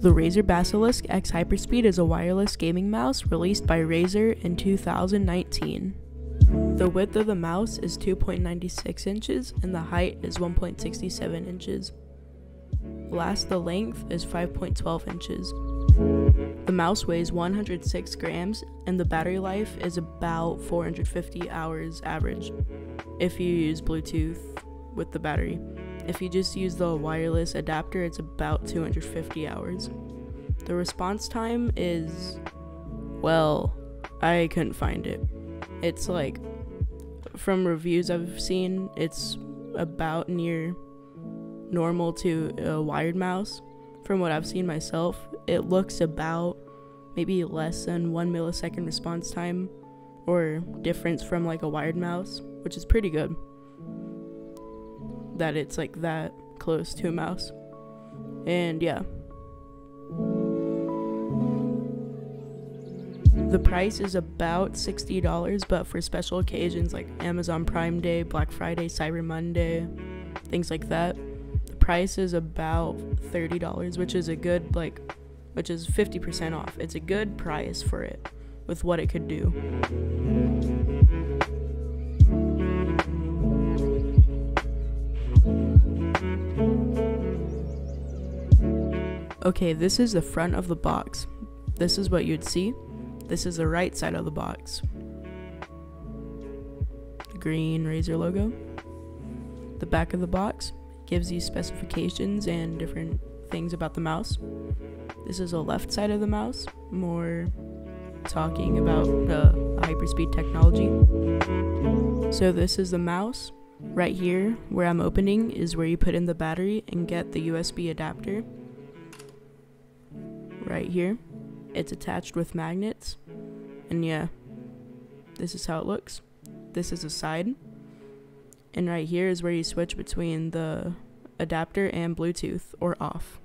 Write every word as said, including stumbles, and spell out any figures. The Razer Basilisk X Hyperspeed is a wireless gaming mouse released by Razer in two thousand nineteen. The width of the mouse is two point nine six inches and the height is one point six seven inches. Last, the length is five point one two inches. The mouse weighs one hundred six grams and the battery life is about four hundred fifty hours average if you use Bluetooth with the battery. If you just use the wireless adapter, it's about two hundred fifty hours. The response time is, well, I couldn't find it. It's like, from reviews I've seen, it's about near normal to a wired mouse. From what I've seen myself, it looks about maybe less than one millisecond response time or difference from like a wired mouse, which is pretty good that it's like that close to a mouse. And yeah, the price is about sixty dollars, but for special occasions like Amazon Prime Day, Black Friday, Cyber Monday, things like that, the price is about thirty dollars, which is a good, like, which is fifty percent off. It's a good price for it with what it could do. Okay, this is the front of the box. This is what you'd see. This is the right side of the box. The green Razer logo. The back of the box gives you specifications and different things about the mouse. This is the left side of the mouse, more talking about the hyperspeed technology. So this is the mouse. Right here, where I'm opening, is where you put in the battery and get the U S B adapter. Right here. It's attached with magnets, and yeah, this is how it looks. This is the side, and right here is where you switch between the adapter and Bluetooth or off.